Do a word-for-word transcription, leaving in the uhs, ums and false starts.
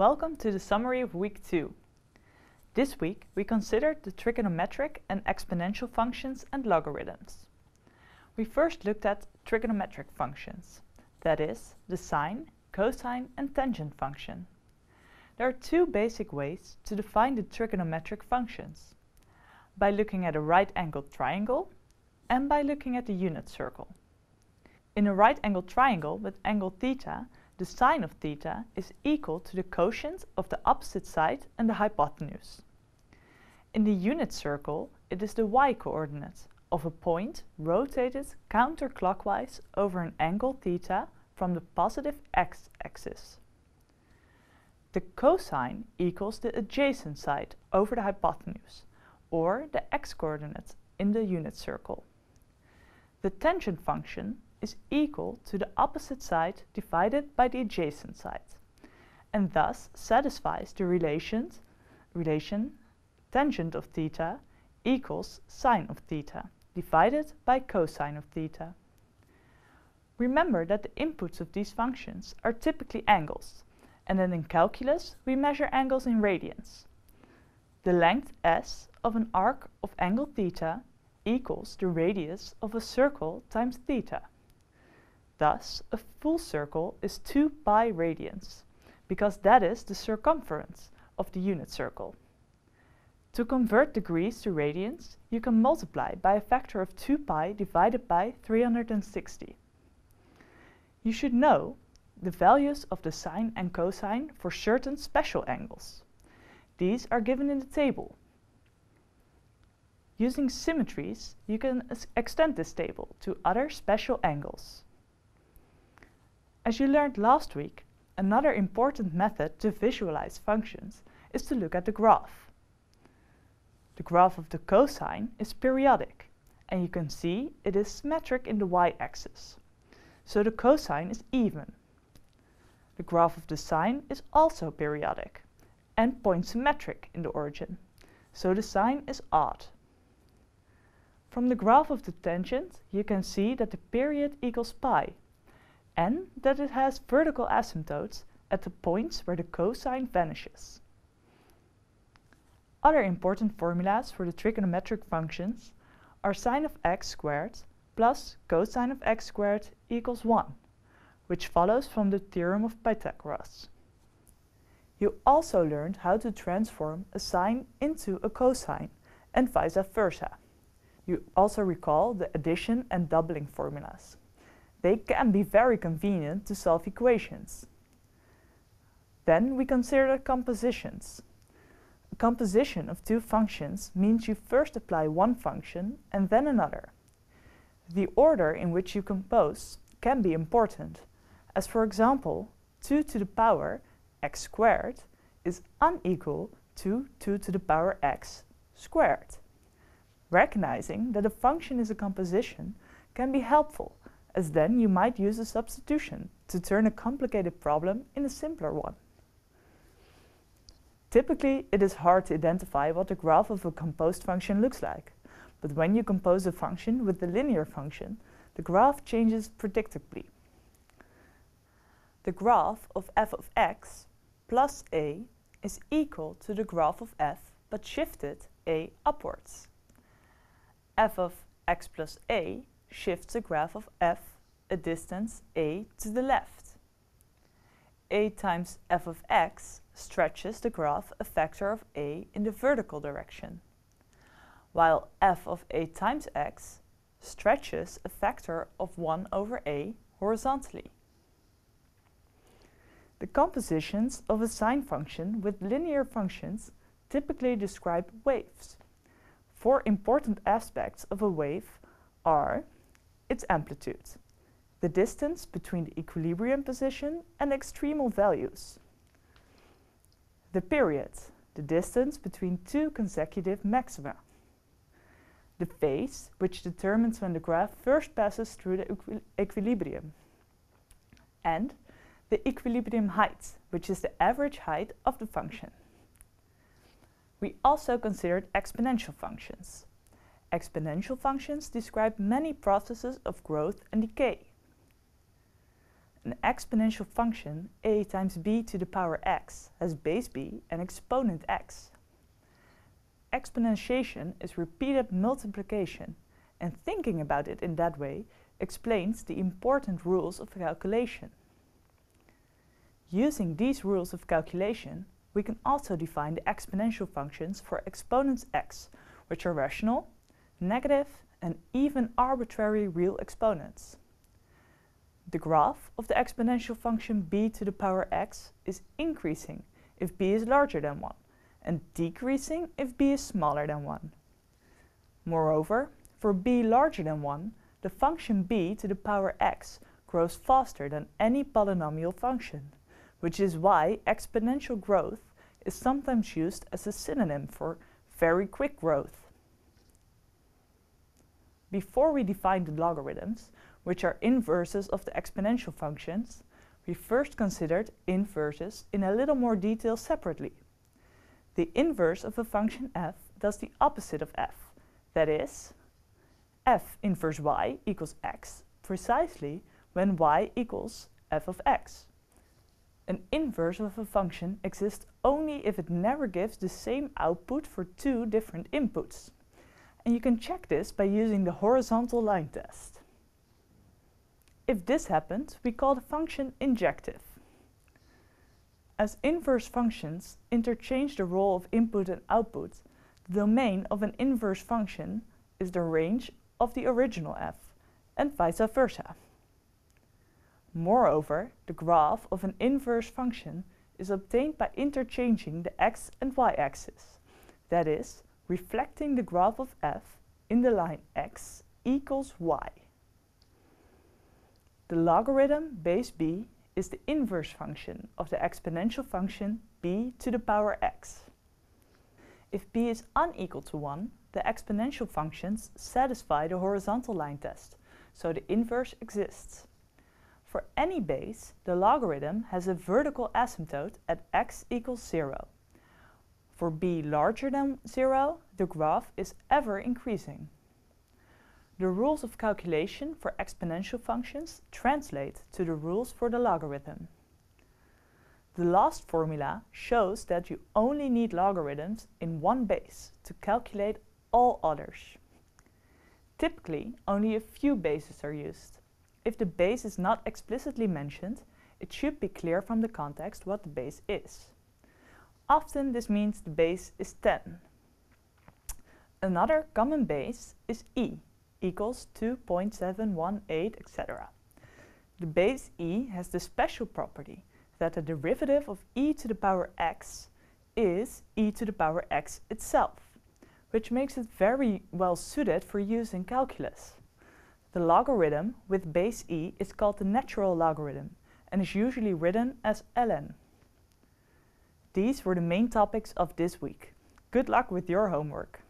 Welcome to the summary of week two. This week we considered the trigonometric and exponential functions and logarithms. We first looked at trigonometric functions, that is, the sine, cosine and tangent function. There are two basic ways to define the trigonometric functions, by looking at a right-angled triangle and by looking at the unit circle. In a right-angled triangle with angle theta, the sine of theta is equal to the quotient of the opposite side and the hypotenuse. In the unit circle, it is the y-coordinate of a point rotated counterclockwise over an angle theta from the positive x-axis. The cosine equals the adjacent side over the hypotenuse, or the x-coordinate in the unit circle. The tangent function is equal to the opposite side divided by the adjacent side, and thus satisfies the relation, relation tangent of theta equals sine of theta divided by cosine of theta. Remember that the inputs of these functions are typically angles, and then in calculus we measure angles in radians. The length S of an arc of angle theta equals the radius of a circle times theta. Thus, a full circle is two pi radians, because that is the circumference of the unit circle. To convert degrees to radians, you can multiply by a factor of two pi divided by three hundred sixty. You should know the values of the sine and cosine for certain special angles. These are given in the table. Using symmetries, you can extend this table to other special angles. As you learned last week, another important method to visualize functions is to look at the graph. The graph of the cosine is periodic, and you can see it is symmetric in the y-axis, so the cosine is even. The graph of the sine is also periodic and point symmetric in the origin, so the sine is odd. From the graph of the tangent, you can see that the period equals pi, and that it has vertical asymptotes at the points where the cosine vanishes. Other important formulas for the trigonometric functions are sine of x squared plus cosine of x squared equals one, which follows from the theorem of Pythagoras. You also learned how to transform a sine into a cosine and vice versa. You also recall the addition and doubling formulas. They can be very convenient to solve equations. Then we consider compositions. A composition of two functions means you first apply one function and then another. The order in which you compose can be important, as for example, two to the power x squared is unequal to two to the power x squared. Recognizing that a function is a composition can be helpful, as then you might use a substitution to turn a complicated problem in a simpler one. Typically, it is hard to identify what the graph of a composed function looks like, but when you compose a function with the linear function, the graph changes predictably. The graph of f of x plus a is equal to the graph of f, but shifted a upwards. f of x plus a shifts the graph of f a distance a to the left. a times f of x stretches the graph a factor of a in the vertical direction, while f of a times x stretches a factor of one over a horizontally. The compositions of a sine function with linear functions typically describe waves. Four important aspects of a wave are its amplitude, the distance between the equilibrium position and extremal values, the period, the distance between two consecutive maxima, the phase, which determines when the graph first passes through the equi equilibrium, and the equilibrium height, which is the average height of the function. We also considered exponential functions. Exponential functions describe many processes of growth and decay. An exponential function a times b to the power x has base b and exponent x. Exponentiation is repeated multiplication, and thinking about it in that way explains the important rules of calculation. Using these rules of calculation, we can also define the exponential functions for exponents x, which are rational, negative, and even arbitrary real exponents. The graph of the exponential function b to the power x is increasing if b is larger than one, and decreasing if b is smaller than one. Moreover, for b larger than one, the function b to the power x grows faster than any polynomial function, which is why exponential growth is sometimes used as a synonym for very quick growth. Before we define the logarithms, which are inverses of the exponential functions, we first considered inverses in a little more detail separately. The inverse of a function f does the opposite of f, that is, f inverse y equals x precisely when y equals f of x. An inverse of a function exists only if it never gives the same output for two different inputs. And you can check this by using the horizontal line test. If this happens, we call the function injective. As inverse functions interchange the role of input and output, the domain of an inverse function is the range of the original f, and vice versa. Moreover, the graph of an inverse function is obtained by interchanging the x and y axis, that is, reflecting the graph of f in the line x equals y. The logarithm base b is the inverse function of the exponential function b to the power x. If b is unequal to one, the exponential functions satisfy the horizontal line test, so the inverse exists. For any base, the logarithm has a vertical asymptote at x equals zero. For b larger than zero, the graph is ever increasing. The rules of calculation for exponential functions translate to the rules for the logarithm. The last formula shows that you only need logarithms in one base to calculate all others. Typically, only a few bases are used. If the base is not explicitly mentioned, it should be clear from the context what the base is. Often this means the base is ten. Another common base is e, equals two point seven one eight, et cetera. The base e has the special property that the derivative of e to the power x is e to the power x itself, which makes it very well suited for use in calculus. The logarithm with base e is called the natural logarithm and is usually written as ln. These were the main topics of this week. Good luck with your homework!